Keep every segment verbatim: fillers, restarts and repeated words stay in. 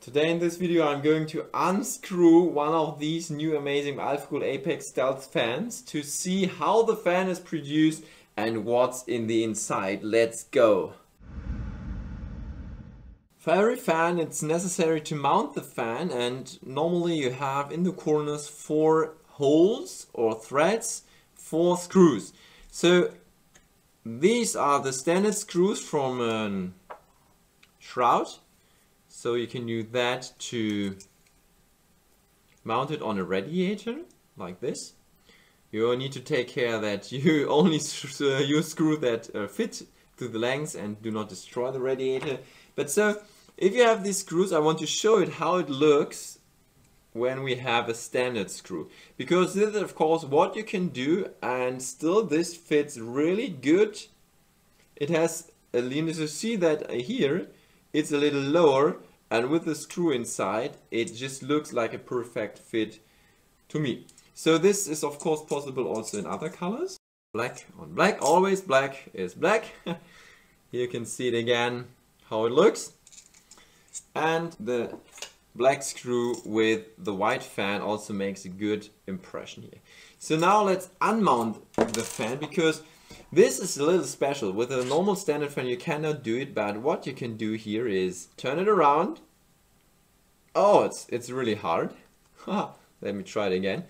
Today in this video I'm going to unscrew one of these new amazing Alphacool Apex Stealth fans to see how the fan is produced and what's in the inside. Let's go! For every fan it's necessary to mount the fan, and normally you have in the corners four holes or threads, four screws. So these are the standard screws from a shroud. So you can use that to mount it on a radiator, like this. You need to take care that you only uh, use screw that uh, fit to the length and do not destroy the radiator. But so, if you have these screws, I want to show it how it looks when we have a standard screw. Because this is of course what you can do, and still this fits really good. It has, a lean, so see that here, it's a little lower, and with the screw inside it just looks like a perfect fit to me. So this is of course possible also in other colors. Black on black, always black is black. Here you can see it again how it looks. And the black screw with the white fan also makes a good impression here. So now let's unmount the fan, because this is a little special. With a normal standard fan you cannot do it, but what you can do here is turn it around. Oh, it's, it's really hard. Let me try it again.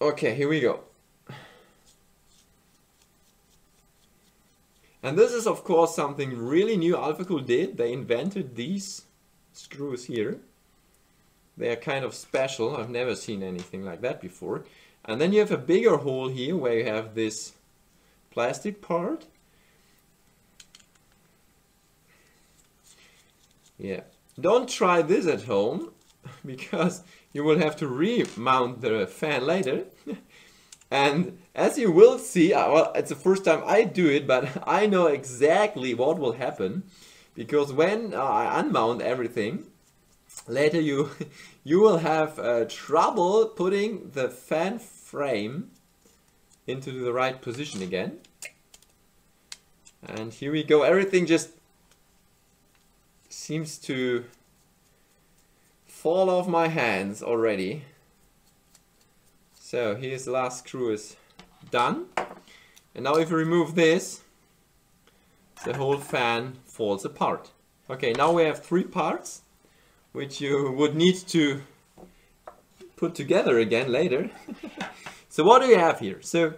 Okay, here we go. And this is of course something really new Alphacool did. They invented these screws here. They are kind of special. I've never seen anything like that before. And then you have a bigger hole here where you have this plastic part. Yeah, don't try this at home, because you will have to remount the fan later. And as you will see, well, it's the first time I do it, but I know exactly what will happen, because when uh, I unmount everything, later you you will have uh, trouble putting the fan frame into the right position again. And here we go, everything just seems to fall off my hands already. So here's the last screw is done, and now if we remove this, the whole fan falls apart. Okay, now we have three parts which you would need to put together again later. So what do we have here? So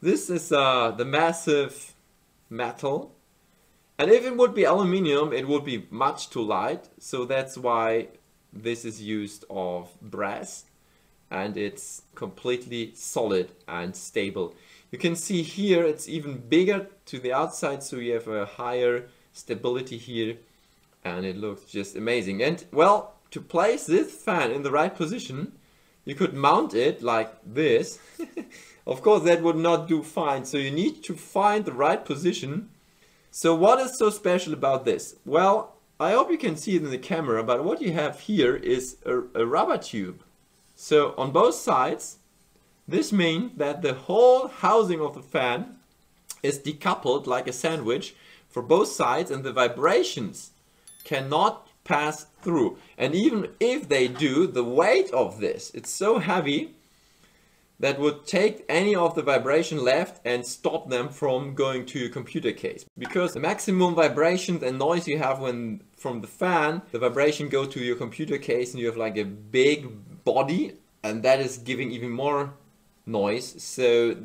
this is uh, the massive metal, and if it would be aluminium it would be much too light, so that's why this is used of brass, and it's completely solid and stable. You can see here it's even bigger to the outside, so you have a higher stability here. And it looks just amazing. And well, to place this fan in the right position, you could mount it like this. Of course that would not do fine, so you need to find the right position. So what is so special about this? Well, I hope you can see it in the camera, but what you have here is a, a rubber tube. So on both sides, this means that the whole housing of the fan is decoupled like a sandwich for both sides, and the vibrations cannot pass through. And even if they do, the weight of this, it's so heavy that would take any of the vibration left and stop them from going to your computer case. Because the maximum vibrations and noise you have when from the fan, the vibration go to your computer case, and you have like a big body, and that is giving even more noise. So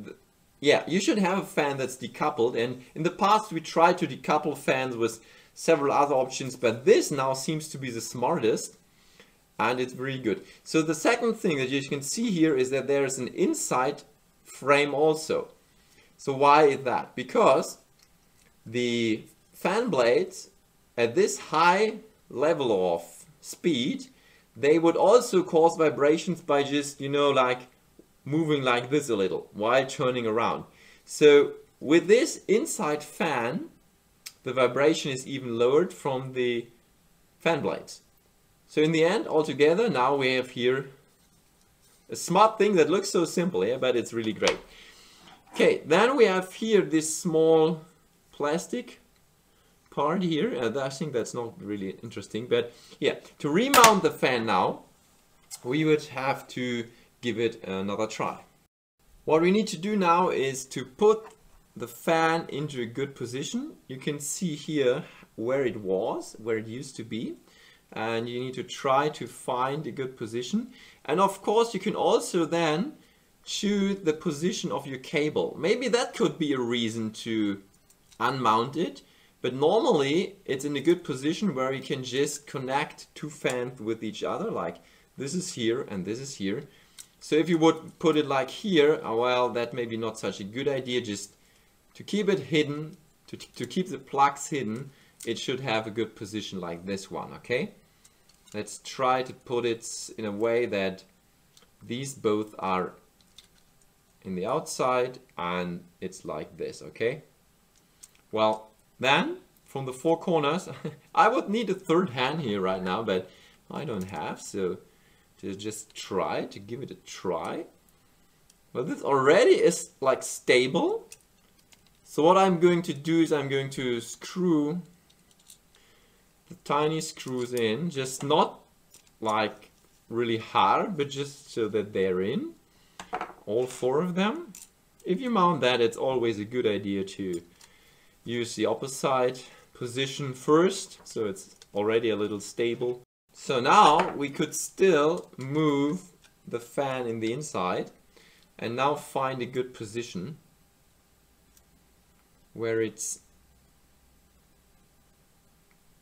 yeah, you should have a fan that's decoupled, and in the past we tried to decouple fans with several other options, but this now seems to be the smartest, and it's really good. So the second thing that you can see here is that there is an inside frame also. So why is that? Because the fan blades at this high level of speed, they would also cause vibrations by just, you know, like moving like this a little while turning around. So with this inside fan, the vibration is even lowered from the fan blades. So in the end, altogether, now we have here a smart thing that looks so simple, yeah, but it's really great. Okay, then we have here this small plastic part here. Uh, I think that's not really interesting, but yeah, to remount the fan now, we would have to give it another try. What we need to do now is to put the fan into a good position. You can see here where it was, where it used to be, and you need to try to find a good position. And of course you can also then choose the position of your cable. Maybe that could be a reason to unmount it, but normally it's in a good position where you can just connect two fans with each other, like this is here and this is here. So if you would put it like here, oh, well, that may be not such a good idea. Just to keep it hidden, to, to keep the plugs hidden, it should have a good position like this one, okay? Let's try to put it in a way that these both are in the outside and it's like this, okay? Well, then from the four corners, I would need a third hand here right now, but I don't have, so to just try to give it a try. Well, this already is like stable. So what I'm going to do is I'm going to screw the tiny screws in, just not like really hard, but just so that they're in, all four of them. If you mount that, it's always a good idea to use the opposite position first, so it's already a little stable. So now we could still move the fan in the inside and now find a good position where it's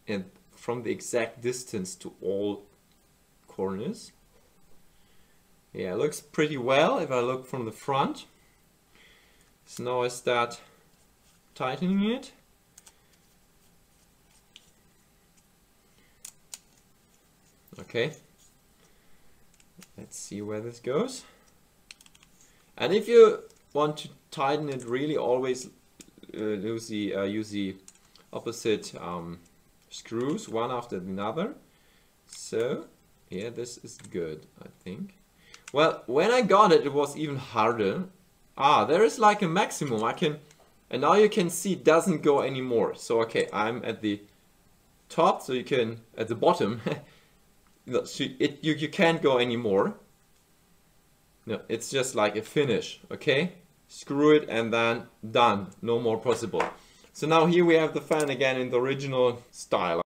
and from the exact distance to all corners. Yeah, it looks pretty well if I look from the front. So now I start tightening it. Okay, let's see where this goes. And if you want to tighten it really, always uh, use, the, uh, use the opposite um, screws, one after another. So, yeah, this is good, I think. Well, when I got it, it was even harder. Ah, there is like a maximum. I can, and now you can see it doesn't go anymore. So, okay, I'm at the top, so you can, at the bottom. No, so it, you, you can't go anymore. No, it's just like a finish, okay? Screw it and then done, no more possible. So now here we have the fan again in the original style.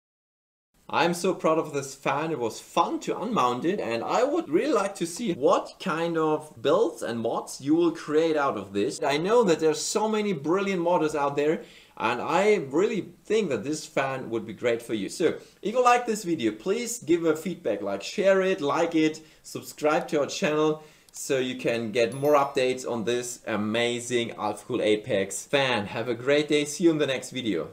I'm so proud of this fan, it was fun to unmount it, and I would really like to see what kind of builds and mods you will create out of this. I know that there's so many brilliant modders out there, and I really think that this fan would be great for you. So, if you like this video, please give a feedback, like share it, like it, subscribe to our channel, so you can get more updates on this amazing Alphacool Apex fan. Have a great day, see you in the next video.